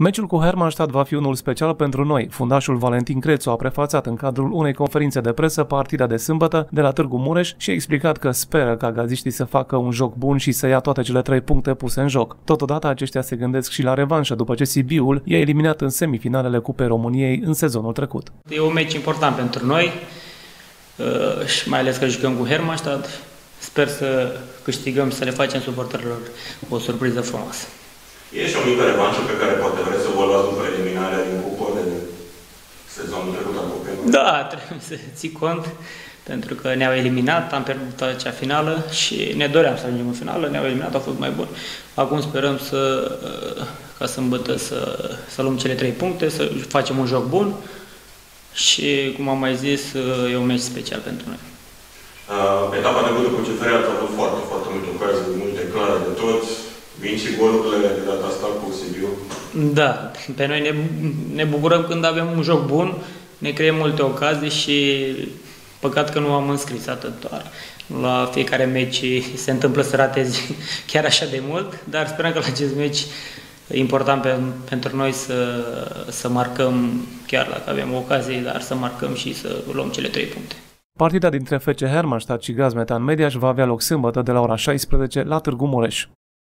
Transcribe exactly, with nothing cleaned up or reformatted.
Meciul cu Hermannstadt va fi unul special pentru noi. Fundașul Valentin Crețu a prefațat în cadrul unei conferințe de presă partida de sâmbătă de la Târgu-Mureș și a explicat că speră ca gaziștii să facă un joc bun și să ia toate cele trei puncte puse în joc. Totodată aceștia se gândesc și la revanșă după ce Sibiul i-a eliminat în semifinalele Cupei României în sezonul trecut. E un meci important pentru noi și mai ales că jucăm cu Hermannstadt. Sper să câștigăm și să le facem suporterilor o surpriză frumoasă. E și o mică revanșă pe care poate vreți să vă luați după eliminarea din cupă de sezonul trecut al Cupei? Da, trebuie să ții cont, pentru că ne-au eliminat, am pierdut acea finală și ne doream să ajungem în finală, ne-au eliminat, a fost mai bun. Acum sperăm să, ca sâmbătă să, să luăm cele trei puncte, să facem un joc bun și, cum am mai zis, e un meci special pentru noi. Uh, etapa trecută cu C F R ați avut foarte, foarte multe ocazii, multe clare de toți. Vin și golurile de data asta cu Sibiu. Da, pe noi ne, ne bucurăm când avem un joc bun, ne creăm multe ocazii și păcat că nu am înscris atât doar. La fiecare meci se întâmplă să ratezi chiar așa de mult, dar sperăm că la acest meci e important pe, pentru noi să, să marcăm, chiar dacă avem ocazii, dar să marcăm și să luăm cele trei puncte. Partida dintre F C Hermannstadt și Gaz Metan Mediaș va avea loc sâmbătă de la ora șaisprezece la Târgu Mureș.